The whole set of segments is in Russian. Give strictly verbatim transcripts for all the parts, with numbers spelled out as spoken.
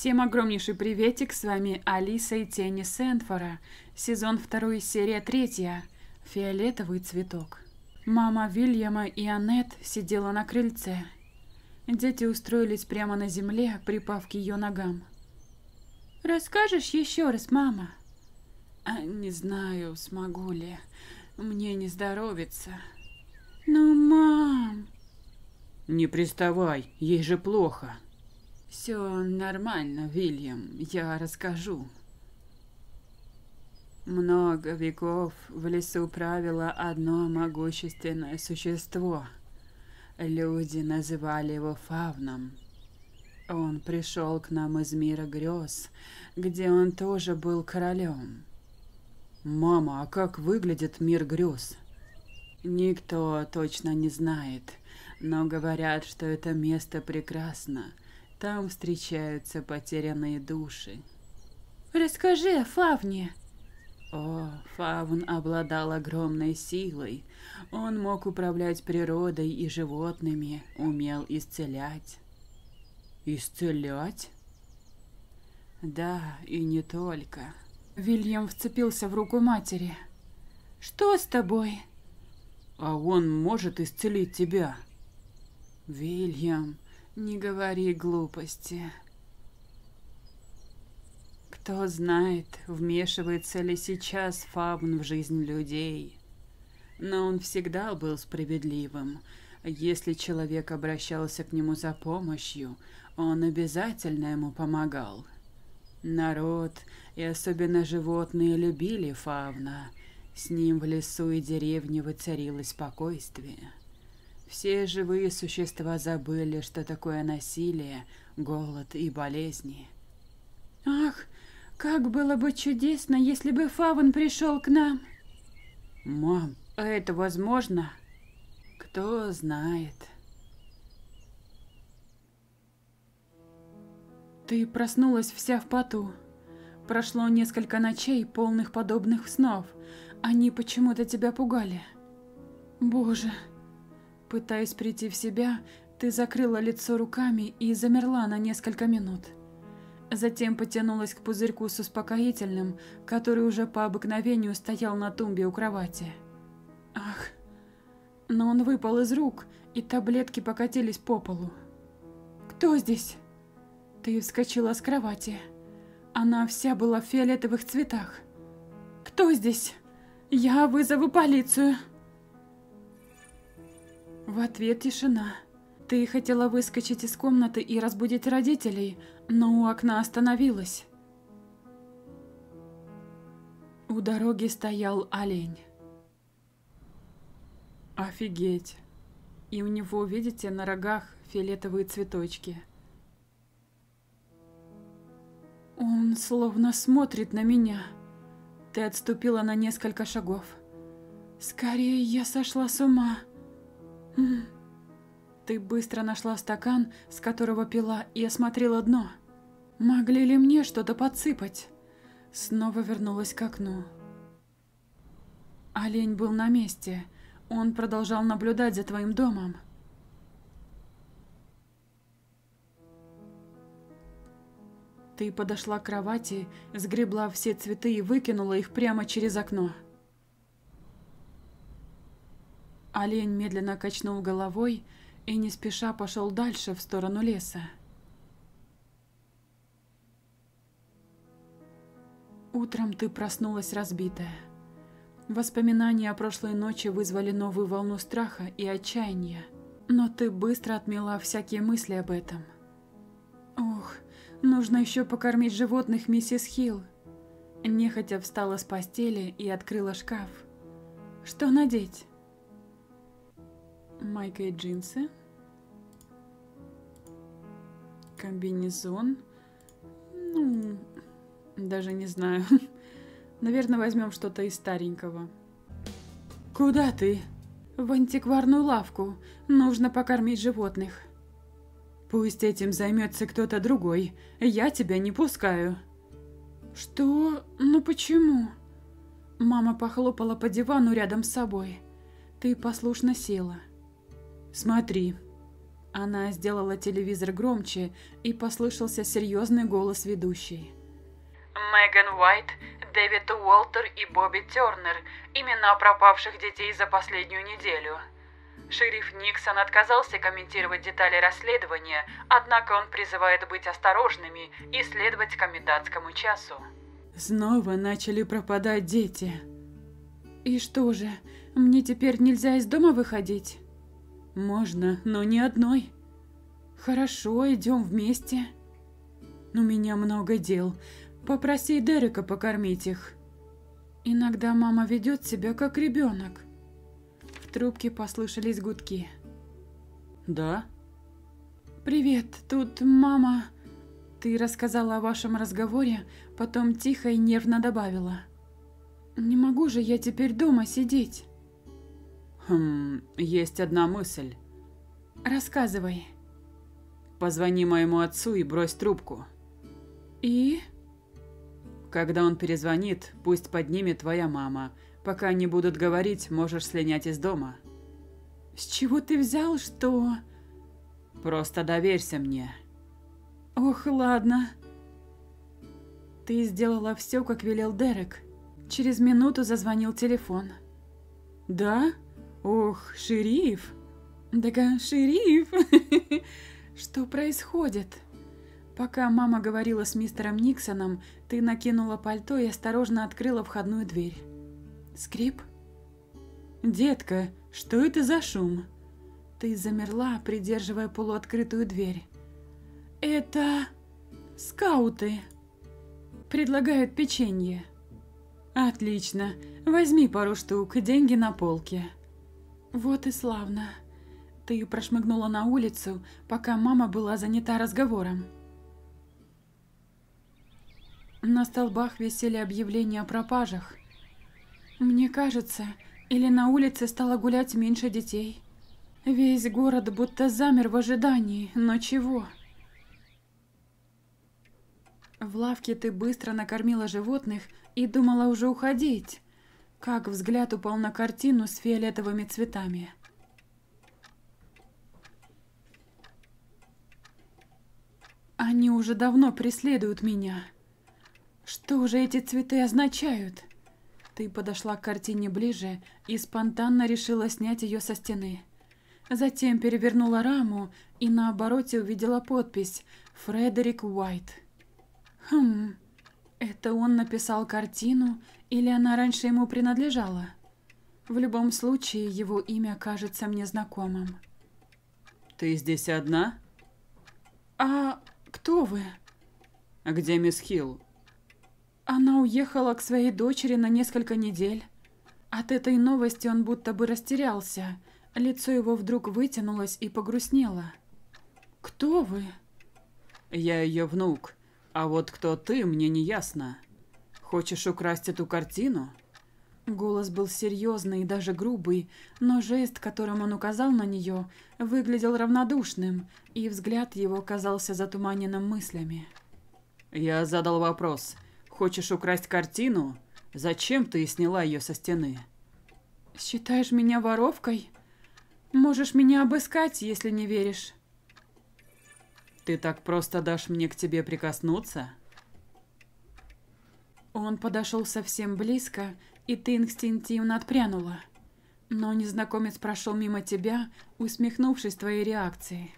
Всем огромнейший приветик, с вами Алиса и Тени Сентфора. Сезон второй, серия третья. Фиолетовый цветок. Мама Вильяма и Аннет сидела на крыльце. Дети устроились прямо на земле, припав к ее ногам. «Расскажешь еще раз, мама?» А, «Не знаю, смогу ли. Мне не здоровится». «Ну, мам...» «Не приставай, ей же плохо». «Все нормально, Вильям, я расскажу». Много веков в лесу правило одно могущественное существо. Люди называли его Фавном. Он пришел к нам из мира грез, где он тоже был королем. «Мама, а как выглядит мир грез?» «Никто точно не знает, но говорят, что это место прекрасно. Там встречаются потерянные души». «Расскажи о Фавне». О, Фавн обладал огромной силой. Он мог управлять природой и животными, умел исцелять. «Исцелять?» «Да, и не только». Вильям вцепился в руку матери. «Что с тобой?» «А он может исцелить тебя?» «Вильям, не говори глупости. Кто знает, вмешивается ли сейчас Фавн в жизнь людей. Но он всегда был справедливым. Если человек обращался к нему за помощью, он обязательно ему помогал. Народ, и особенно животные, любили Фавна. С ним в лесу и деревне воцарилось спокойствие. Все живые существа забыли, что такое насилие, голод и болезни». «Ах, как было бы чудесно, если бы Фавн пришел к нам!» «Мам, а это возможно?» «Кто знает». Ты проснулась вся в поту. Прошло несколько ночей, полных подобных снов. Они почему-то тебя пугали. Боже. Пытаясь прийти в себя, ты закрыла лицо руками и замерла на несколько минут. Затем потянулась к пузырьку с успокоительным, который уже по обыкновению стоял на тумбе у кровати. Ах. Но он выпал из рук, и таблетки покатились по полу. «Кто здесь?» Ты вскочила с кровати. Она вся была в фиолетовых цветах. «Кто здесь? Я вызову полицию!» В ответ тишина. Ты хотела выскочить из комнаты и разбудить родителей, но у окна остановилась. У дороги стоял олень. Офигеть! И у него, видите, на рогах фиолетовые цветочки. Он словно смотрит на меня. Ты отступила на несколько шагов. Скорее, я сошла с ума. Ты быстро нашла стакан, с которого пила, и осмотрела дно. Могли ли мне что-то подсыпать? Снова вернулась к окну. Олень был на месте. Он продолжал наблюдать за твоим домом. Ты подошла к кровати, сгребла все цветы и выкинула их прямо через окно. Олень медленно качнул головой и не спеша пошел дальше в сторону леса. Утром ты проснулась разбитая. Воспоминания о прошлой ночи вызвали новую волну страха и отчаяния, но ты быстро отмела всякие мысли об этом. Ох. Нужно еще покормить животных, миссис Хилл. Нехотя встала с постели и открыла шкаф. Что надеть? Майка и джинсы. Комбинезон. Ну, даже не знаю. Наверное, возьмем что-то из старенького. Куда ты? В антикварную лавку. Нужно покормить животных. Пусть этим займется кто-то другой. Я тебя не пускаю. Что? Ну почему? Мама похлопала по дивану рядом с собой. Ты послушно села. Смотри. Она сделала телевизор громче, и послышался серьезный голос ведущей. Меган Уайт, Дэвид Уолтер и Бобби Тернер – имена пропавших детей за последнюю неделю. Шериф Никсон отказался комментировать детали расследования, однако он призывает быть осторожными и следовать комендантскому часу. Снова начали пропадать дети. И что же, мне теперь нельзя из дома выходить? Можно, но не одной. Хорошо, идем вместе. У меня много дел. Попроси Дерека покормить их. Иногда мама ведет себя как ребенок. В трубке послышались гудки. Да? Привет, тут мама... Ты рассказала о вашем разговоре, потом тихо и нервно добавила. Не могу же я теперь дома сидеть. Хм, есть одна мысль. Рассказывай. Позвони моему отцу и брось трубку. И? Когда он перезвонит, пусть поднимет твоя мама. Пока они будут говорить, можешь слинять из дома. С чего ты взял, что... Просто доверься мне. Ох, ладно. Ты сделала все, как велел Дерек. Через минуту зазвонил телефон. Да? Ох, шериф. Да-ка, шериф. Что происходит? Пока мама говорила с мистером Никсоном, ты накинула пальто и осторожно открыла входную дверь. Скрип? Детка, что это за шум? Ты замерла, придерживая полуоткрытую дверь. Это скауты. Предлагают печенье. Отлично. Возьми пару штук, деньги на полке. Вот и славно. Ты прошмыгнула на улицу, пока мама была занята разговором. На столбах висели объявления о пропажах. Мне кажется, или на улице стало гулять меньше детей. Весь город будто замер в ожидании, но чего? В лавке ты быстро накормила животных и думала уже уходить, как взгляд упал на картину с фиолетовыми цветами. Они уже давно преследуют меня. Что же эти цветы означают? Ты подошла к картине ближе и спонтанно решила снять ее со стены. Затем перевернула раму и на обороте увидела подпись «Фредерик Уайт». Хм, это он написал картину, или она раньше ему принадлежала? В любом случае, его имя кажется мне знакомым. Ты здесь одна? А кто вы? А где мисс Хилл? Она уехала к своей дочери на несколько недель. От этой новости он будто бы растерялся. Лицо его вдруг вытянулось и погрустнело. Кто вы? Я ее внук. А вот кто ты, мне не ясно. Хочешь украсть эту картину? Голос был серьезный и даже грубый, но жест, которым он указал на нее, выглядел равнодушным, и взгляд его казался затуманенным мыслями. Я задал вопрос. Хочешь украсть картину? Зачем ты сняла ее со стены? Считаешь меня воровкой? Можешь меня обыскать, если не веришь. Ты так просто дашь мне к тебе прикоснуться? Он подошел совсем близко, и ты инстинктивно отпрянула. Но незнакомец прошел мимо тебя, усмехнувшись твоей реакцией.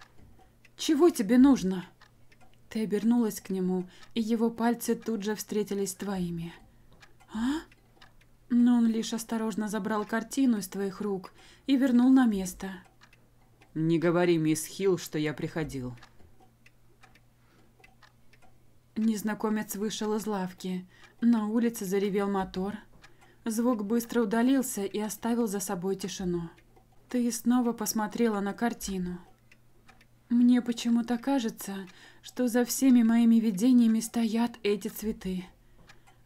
Чего тебе нужно? Ты обернулась к нему, и его пальцы тут же встретились с твоими. А? Но он лишь осторожно забрал картину из твоих рук и вернул на место. Не говори, мисс Хилл, что я приходил. Незнакомец вышел из лавки. На улице заревел мотор. Звук быстро удалился и оставил за собой тишину. Ты снова посмотрела на картину. Мне почему-то кажется, что за всеми моими видениями стоят эти цветы.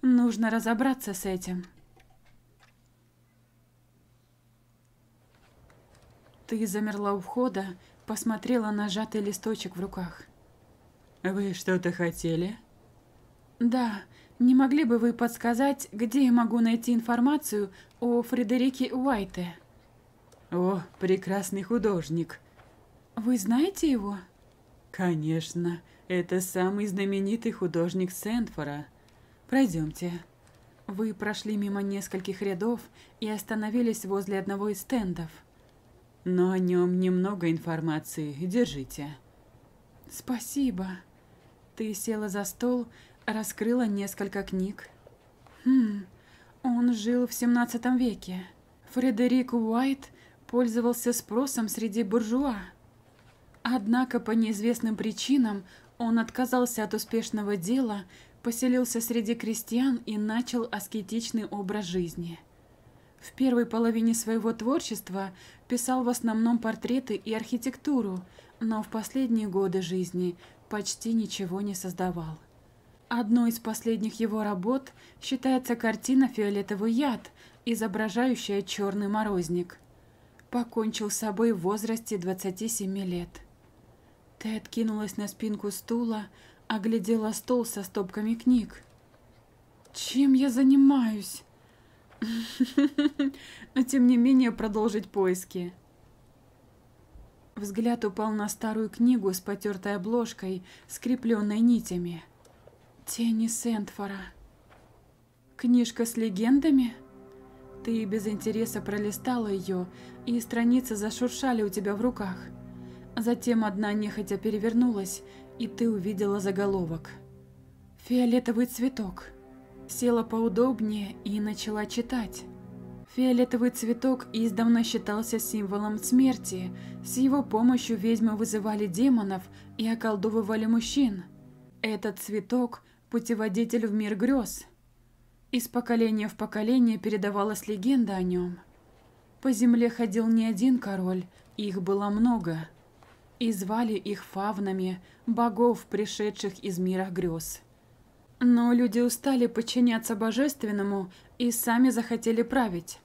Нужно разобраться с этим. Ты замерла у входа, посмотрела на сжатый листочек в руках. Вы что-то хотели? Да, не могли бы вы подсказать, где я могу найти информацию о Фредерике Уайте? О, прекрасный художник. Вы знаете его? Конечно, это самый знаменитый художник Сентфора. Пройдемте. Вы прошли мимо нескольких рядов и остановились возле одного из стендов. Но о нем немного информации, держите. Спасибо. Ты села за стол, раскрыла несколько книг. Хм, он жил в семнадцатом веке. Фредерик Уайт пользовался спросом среди буржуа. Однако по неизвестным причинам он отказался от успешного дела, поселился среди крестьян и начал аскетичный образ жизни. В первой половине своего творчества писал в основном портреты и архитектуру, но в последние годы жизни почти ничего не создавал. Одной из последних его работ считается картина «Фиолетовый яд», изображающая черный морозник. Покончил с собой в возрасте двадцати семи лет. Ты откинулась на спинку стула, оглядела стол со стопками книг. Чем я занимаюсь? Но тем не менее продолжить поиски. Взгляд упал на старую книгу с потертой обложкой, скрепленной нитями. Тени Сентфора. Книжка с легендами? Ты без интереса пролистала ее, и страницы зашуршали у тебя в руках. Затем одна нехотя перевернулась, и ты увидела заголовок. «Фиолетовый цветок». Села поудобнее и начала читать. Фиолетовый цветок издавна считался символом смерти. С его помощью ведьмы вызывали демонов и околдовывали мужчин. Этот цветок – путеводитель в мир грез. Из поколения в поколение передавалась легенда о нем. По земле ходил не один король, их было много. И звали их фавнами, богов, пришедших из мира грез. Но люди устали подчиняться божественному и сами захотели править.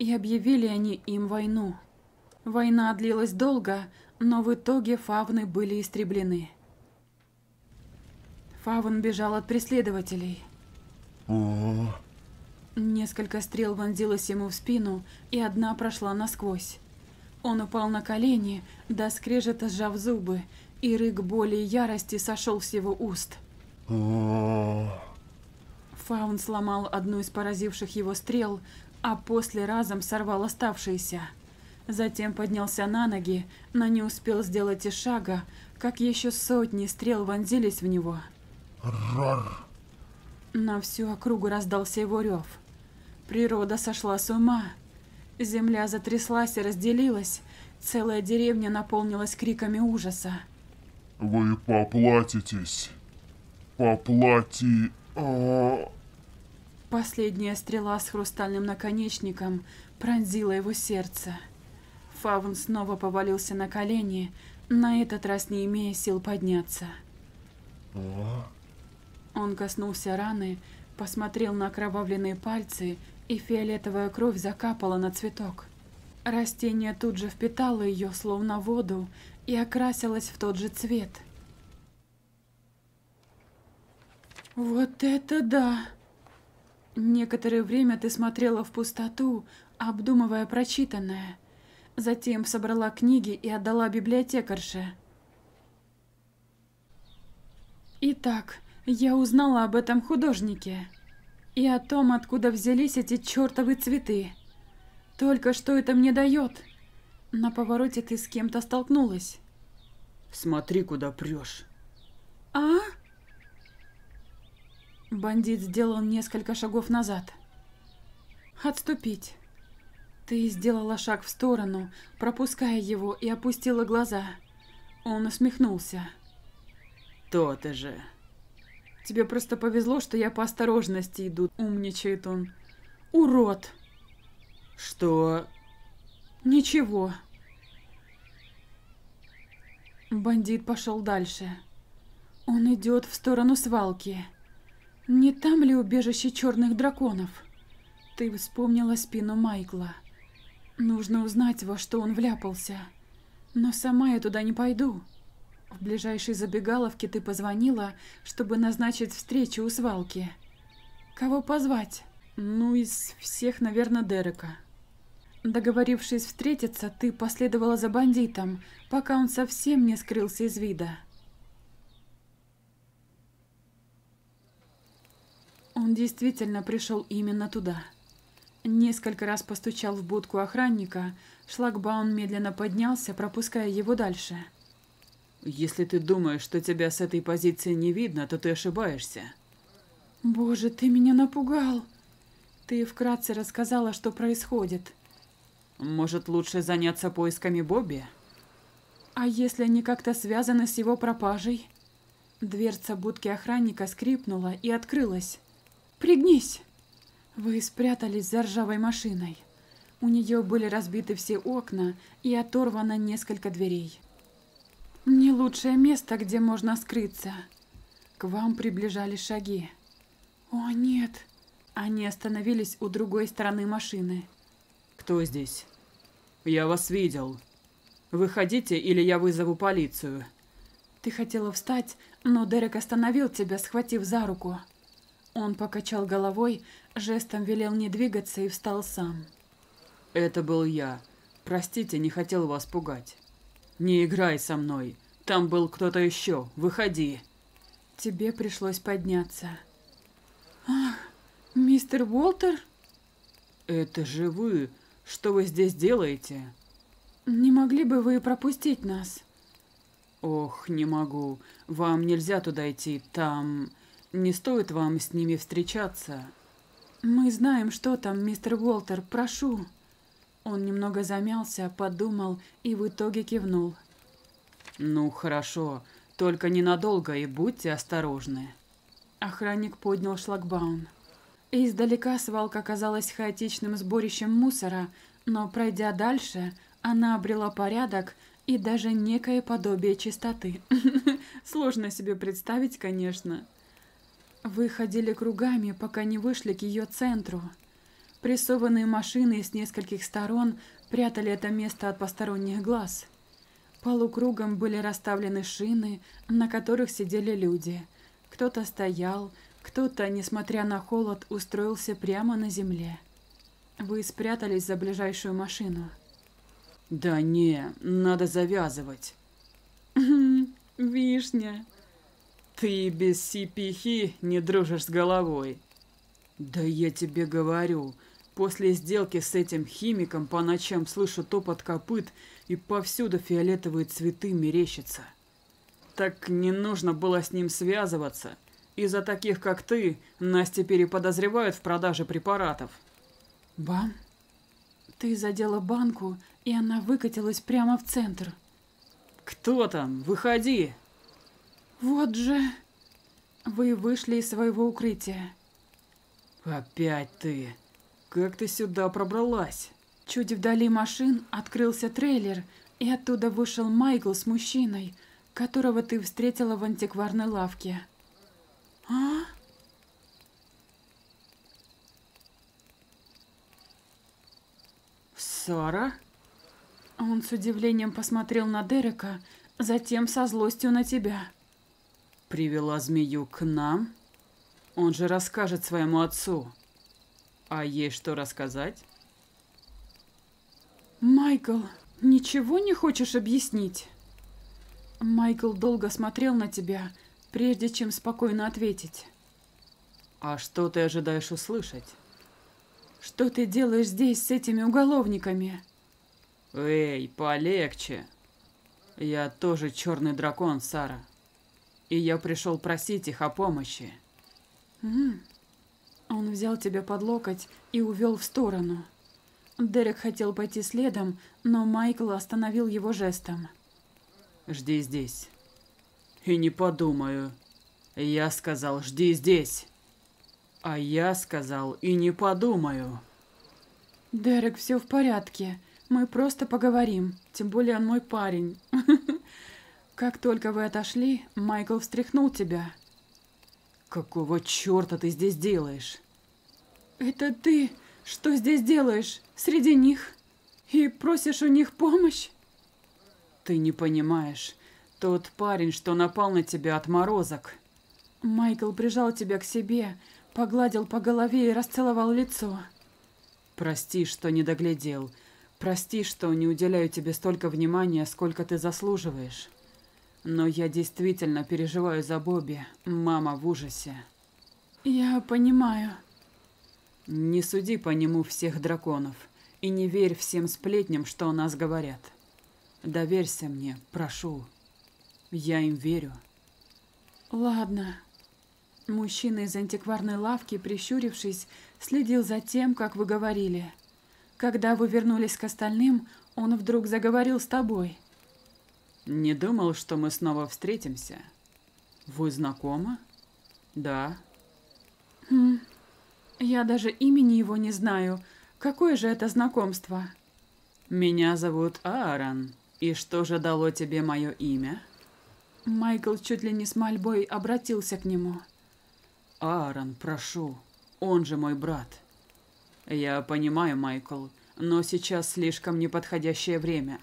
И объявили они им войну. Война длилась долго, но в итоге фавны были истреблены. Фавн бежал от преследователей. О-о-о. Несколько стрел вонзилось ему в спину, и одна прошла насквозь. Он упал на колени, до скрежета сжав зубы, и рык боли и ярости сошел с его уст. Фавн сломал одну из поразивших его стрел, а после разом сорвал оставшиеся. Затем поднялся на ноги, но не успел сделать и шага, как еще сотни стрел вонзились в него. На всю округу раздался его рев. Природа сошла с ума. Земля затряслась и разделилась. Целая деревня наполнилась криками ужаса. Вы поплатитесь. Поплати... А... Последняя стрела с хрустальным наконечником пронзила его сердце. Фавн снова повалился на колени, на этот раз не имея сил подняться. А? Он коснулся раны, посмотрел на окровавленные пальцы, и фиолетовая кровь закапала на цветок. Растение тут же впитало ее, словно воду, и окрасилось в тот же цвет. Вот это да! Некоторое время ты смотрела в пустоту, обдумывая прочитанное. Затем собрала книги и отдала библиотекарше. Итак, я узнала об этом художнике. И о том, откуда взялись эти чертовы цветы. Только что это мне дает. На повороте ты с кем-то столкнулась. Смотри, куда прешь. А? Бандит сделал несколько шагов назад. Отступить. Ты сделала шаг в сторону, пропуская его, и опустила глаза. Он усмехнулся. То-то же. Тебе просто повезло, что я по осторожности иду, умничает он. Урод! Что? Ничего. Бандит пошел дальше. Он идет в сторону свалки. Не там ли убежище черных драконов? Ты вспомнила спину Майкла. Нужно узнать, во что он вляпался. Но сама я туда не пойду. В ближайшей забегаловке ты позвонила, чтобы назначить встречу у свалки. Кого позвать? Ну, из всех, наверное, Дерека. Договорившись встретиться, ты последовала за бандитом, пока он совсем не скрылся из вида. Он действительно пришел именно туда. Несколько раз постучал в будку охранника, шлагбаум медленно поднялся, пропуская его дальше. Если ты думаешь, что тебя с этой позиции не видно, то ты ошибаешься. Боже, ты меня напугал. Ты вкратце рассказала, что происходит. Может, лучше заняться поисками Бобби? А если они как-то связаны с его пропажей? Дверца будки охранника скрипнула и открылась. Пригнись! Вы спрятались за ржавой машиной. У нее были разбиты все окна и оторвано несколько дверей. Не лучшее место, где можно скрыться. К вам приближались шаги. О, нет! Они остановились у другой стороны машины. Кто здесь? Я вас видел. Выходите, или я вызову полицию. Ты хотела встать, но Дерек остановил тебя, схватив за руку. Он покачал головой, жестом велел не двигаться и встал сам. Это был я. Простите, не хотел вас пугать. Не играй со мной. Там был кто-то еще. Выходи. Тебе пришлось подняться. Ах, мистер Уолтер? Это же вы. Что вы здесь делаете? Не могли бы вы пропустить нас? Ох, не могу. Вам нельзя туда идти. Там... Не стоит вам с ними встречаться. Мы знаем, что там, мистер Уолтер, прошу. Он немного замялся, подумал и в итоге кивнул. Ну, хорошо, только ненадолго и будьте осторожны. Охранник поднял шлагбаум. Издалека свалка оказалась хаотичным сборищем мусора, но, пройдя дальше, она обрела порядок и даже некое подобие чистоты. Сложно себе представить, конечно. Вы ходили кругами, пока не вышли к ее центру. Прессованные машины с нескольких сторон прятали это место от посторонних глаз. Полукругом были расставлены шины, на которых сидели люди. Кто-то стоял, кто-то, несмотря на холод, устроился прямо на земле. Вы спрятались за ближайшую машину. Да не, надо завязывать. Вишня. Ты без си пи хи не дружишь с головой. Да я тебе говорю, после сделки с этим химиком по ночам слышу топот копыт и повсюду фиолетовые цветы мерещатся. Так не нужно было с ним связываться. Из-за таких, как ты, нас теперь и подозревают в продаже препаратов. Бам! Ты задела банку, и она выкатилась прямо в центр. Кто там? Выходи! Вот же! Вы вышли из своего укрытия. Опять ты! Как ты сюда пробралась? Чуть вдали машин открылся трейлер, и оттуда вышел Майкл с мужчиной, которого ты встретила в антикварной лавке. А? Сара? Он с удивлением посмотрел на Дерека, затем со злостью на тебя. Привела змею к нам? Он же расскажет своему отцу. А ей что рассказать? Майкл, ничего не хочешь объяснить? Майкл долго смотрел на тебя, прежде чем спокойно ответить. А что ты ожидаешь услышать? Что ты делаешь здесь с этими уголовниками? Эй, полегче. Я тоже черный дракон, Сара. И я пришел просить их о помощи. Mm. Он взял тебя под локоть и увел в сторону. Дерек хотел пойти следом, но Майкл остановил его жестом. Жди здесь. И не подумаю. Я сказал, жди здесь. А я сказал, и не подумаю. Дерек, все в порядке. Мы просто поговорим. Тем более он мой парень. Как только вы отошли, Майкл встряхнул тебя. Какого черта ты здесь делаешь? Это ты что здесь делаешь среди них? И просишь у них помощь? Ты не понимаешь. Тот парень, что напал на тебя, отморозок. Майкл прижал тебя к себе, погладил по голове и расцеловал лицо. Прости, что не доглядел. Прости, что не уделяю тебе столько внимания, сколько ты заслуживаешь. Но я действительно переживаю за Бобби. Мама в ужасе. Я понимаю. Не суди по нему всех драконов. И не верь всем сплетням, что о нас говорят. Доверься мне, прошу. Я им верю. Ладно. Мужчина из антикварной лавки, прищурившись, следил за тем, как вы говорили. Когда вы вернулись к остальным, он вдруг заговорил с тобой. Не думал, что мы снова встретимся. Вы знакомы? Да. Хм. Я даже имени его не знаю. Какое же это знакомство? Меня зовут Аарон. И что же дало тебе мое имя? Майкл чуть ли не с мольбой обратился к нему. Аарон, прошу, он же мой брат. Я понимаю, Майкл, но сейчас слишком неподходящее время.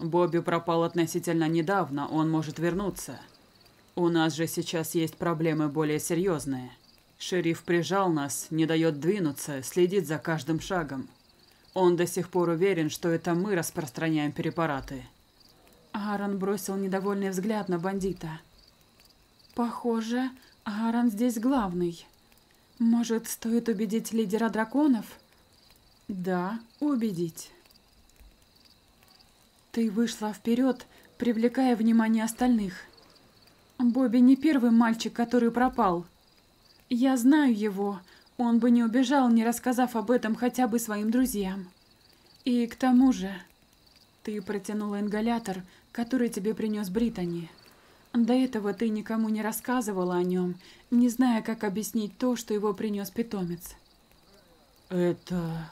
Бобби пропал относительно недавно, он может вернуться. У нас же сейчас есть проблемы более серьезные. Шериф прижал нас, не дает двинуться, следит за каждым шагом. Он до сих пор уверен, что это мы распространяем препараты. Аарон бросил недовольный взгляд на бандита. Похоже, Аарон здесь главный. Может, стоит убедить лидера драконов? Да, убедить. Ты вышла вперед, привлекая внимание остальных. Бобби не первый мальчик, который пропал. Я знаю его, он бы не убежал, не рассказав об этом хотя бы своим друзьям. И к тому же, ты протянула ингалятор, который тебе принес Бриттани. До этого ты никому не рассказывала о нем, не зная, как объяснить то, что его принес питомец. Это...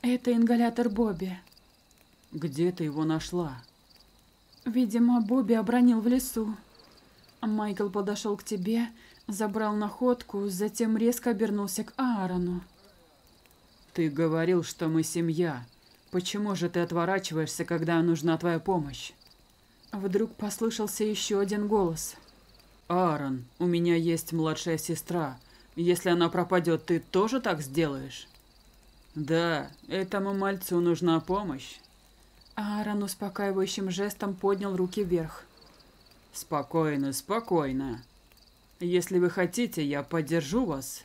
Это ингалятор Бобби. Где ты его нашла? Видимо, Бобби обронил в лесу. Майкл подошел к тебе, забрал находку, затем резко обернулся к Аарону. Ты говорил, что мы семья. Почему же ты отворачиваешься, когда нужна твоя помощь? Вдруг послышался еще один голос. Аарон, у меня есть младшая сестра. Если она пропадет, ты тоже так сделаешь? Да, этому мальцу нужна помощь. Аарон успокаивающим жестом поднял руки вверх. Спокойно, спокойно. Если вы хотите, я поддержу вас.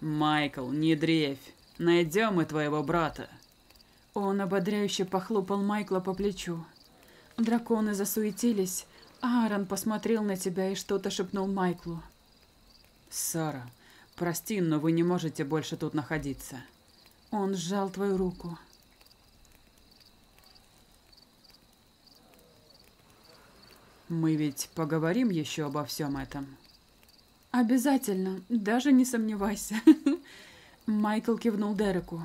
Майкл, не дрейфь. Найдем мы твоего брата. Он ободряюще похлопал Майкла по плечу. Драконы засуетились. Аарон посмотрел на тебя и что-то шепнул Майклу. Сара, прости, но вы не можете больше тут находиться. Он сжал твою руку. Мы ведь поговорим еще обо всем этом. Обязательно, даже не сомневайся. Майкл кивнул Дереку.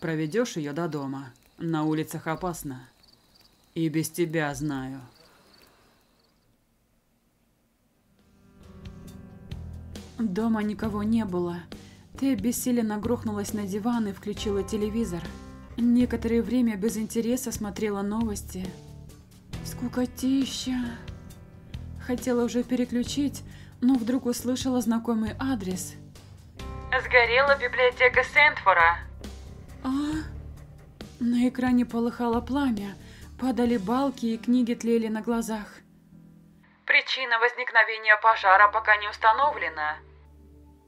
Проведешь ее до дома. На улицах опасно. И без тебя знаю. Дома никого не было. Ты обессиленно грохнулась на диван и включила телевизор. Некоторое время без интереса смотрела новости. Скукотища. Хотела уже переключить, но вдруг услышала знакомый адрес. Сгорела библиотека Сентфора. А? На экране полыхало пламя. Падали балки и книги тлели на глазах. Причина возникновения пожара пока не установлена.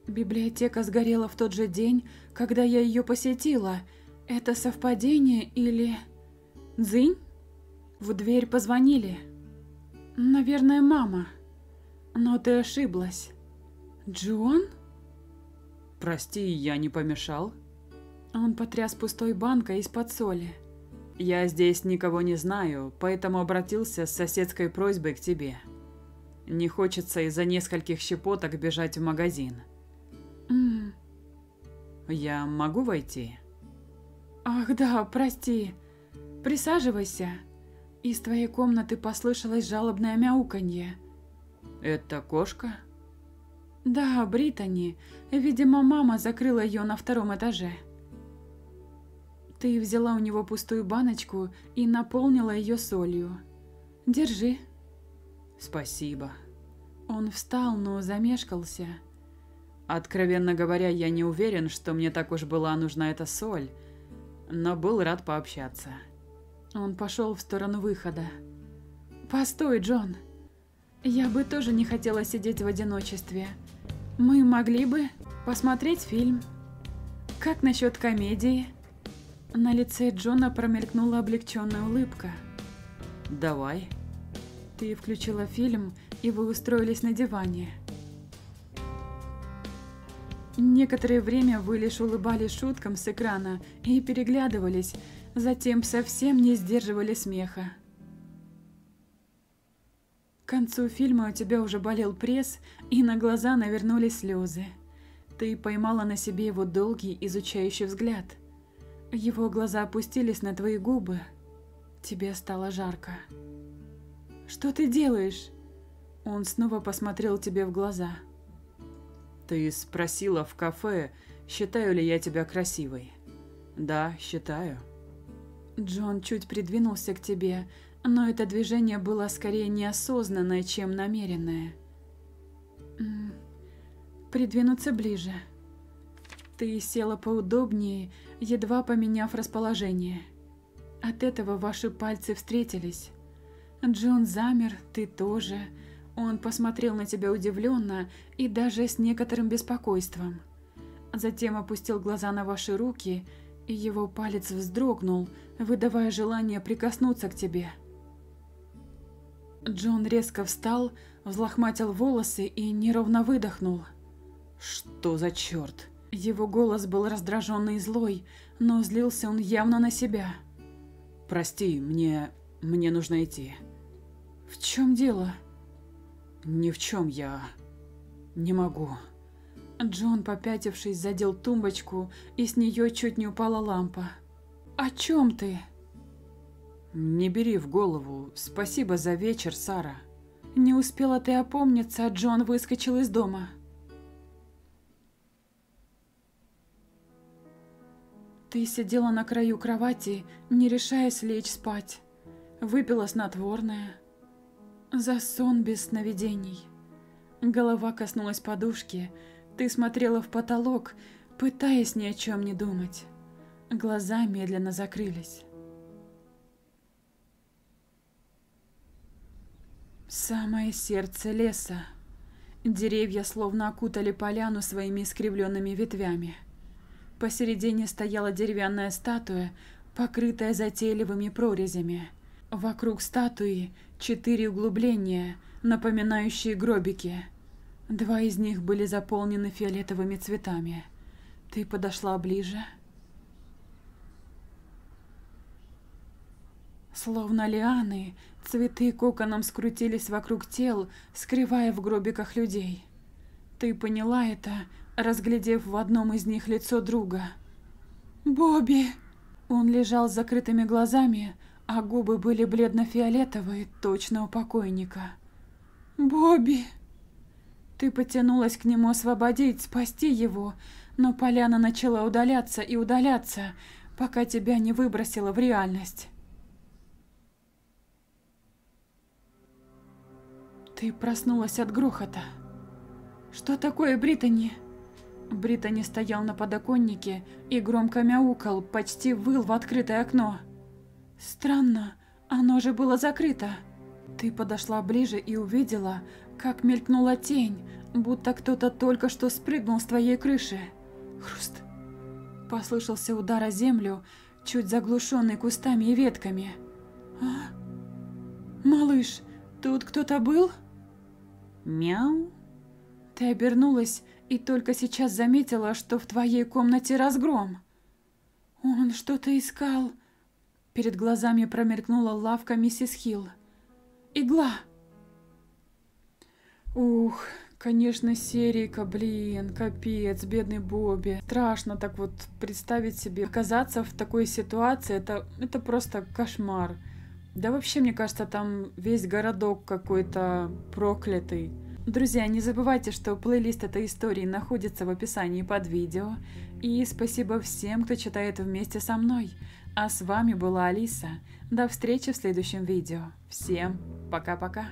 Библиотека сгорела в тот же день, когда я ее посетила. Это совпадение или... Дзынь? В дверь позвонили. Наверное, мама. Но ты ошиблась. Джон? Прости, я не помешал. Он потряс пустой банкой из-под соли. Я здесь никого не знаю, поэтому обратился с соседской просьбой к тебе. Не хочется из-за нескольких щепоток бежать в магазин. Mm. Я могу войти? Ах да, прости. Присаживайся. Из твоей комнаты послышалось жалобное мяуканье. Это кошка? Да, Бриттани. Видимо, мама закрыла ее на втором этаже. Ты взяла у него пустую баночку и наполнила ее солью. Держи. Спасибо. Он встал, но замешкался. Откровенно говоря, я не уверен, что мне так уж была нужна эта соль. но был рад пообщаться. Он пошел в сторону выхода. «Постой, Джон. Я бы тоже не хотела сидеть в одиночестве. Мы могли бы посмотреть фильм. Как насчет комедии?» На лице Джона промелькнула облегченная улыбка. «Давай». Ты включила фильм, и вы устроились на диване. Некоторое время вы лишь улыбались шуткам с экрана и переглядывались, затем совсем не сдерживали смеха. К концу фильма у тебя уже болел пресс, и на глаза навернулись слезы. Ты поймала на себе его долгий, изучающий взгляд. Его глаза опустились на твои губы. Тебе стало жарко. «Что ты делаешь?» Он снова посмотрел тебе в глаза. «Ты спросила в кафе, считаю ли я тебя красивой. Да, считаю». Джон чуть придвинулся к тебе, но это движение было скорее неосознанное, чем намеренное. «Придвинуться ближе». Ты села поудобнее, едва поменяв расположение. От этого ваши пальцы встретились. Джон замер, ты тоже. Он посмотрел на тебя удивленно и даже с некоторым беспокойством. Затем опустил глаза на ваши руки, и его палец вздрогнул, выдавая желание прикоснуться к тебе. Джон резко встал, взлохматил волосы и неровно выдохнул. «Что за черт?» Его голос был раздраженный и злой, но злился он явно на себя. «Прости, мне... мне нужно идти». «В чем дело?» «Ни в чем, я... не могу». Джон, попятившись, задел тумбочку, и с нее чуть не упала лампа. «О чем ты?» «Не бери в голову. Спасибо за вечер, Сара». Не успела ты опомниться, а Джон выскочил из дома. Ты сидела на краю кровати, не решаясь лечь спать. Выпила снотворное. За сон без сновидений. Голова коснулась подушки. Ты смотрела в потолок, пытаясь ни о чем не думать. Глаза медленно закрылись. Самое сердце леса. Деревья словно окутали поляну своими искривленными ветвями. Посередине стояла деревянная статуя, покрытая затейливыми прорезями. Вокруг статуи четыре углубления, напоминающие гробики. Два из них были заполнены фиолетовыми цветами. Ты подошла ближе. Словно лианы, цветы коконом скрутились вокруг тел, скрывая в гробиках людей. Ты поняла это, разглядев в одном из них лицо друга. «Бобби!» Он лежал с закрытыми глазами, а губы были бледно-фиолетовые, точно у покойника. «Бобби!» Ты потянулась к нему освободить, спасти его, но поляна начала удаляться и удаляться, пока тебя не выбросило в реальность. Ты проснулась от грохота. «Что такое, Бриттани?» Бриттани стоял на подоконнике и громко мяукал, почти выл в открытое окно. «Странно, оно же было закрыто». Ты подошла ближе и увидела, как мелькнула тень, будто кто-то только что спрыгнул с твоей крыши. Хруст. Послышался удар о землю, чуть заглушенный кустами и ветками. «А? Малыш, тут кто-то был?» «Мяу». Ты обернулась и только сейчас заметила, что в твоей комнате разгром. «Он что-то искал». Перед глазами промелькнула лавка миссис Хилл. «Игла!» Ух, конечно, серийка, блин, капец, бедный Бобби. Страшно так вот представить себе. Оказаться в такой ситуации, это, это просто кошмар. Да вообще, мне кажется, там весь городок какой-то проклятый. Друзья, не забывайте, что плейлист этой истории находится в описании под видео. И спасибо всем, кто читает вместе со мной. А с вами была Алиса. До встречи в следующем видео. Всем пока-пока.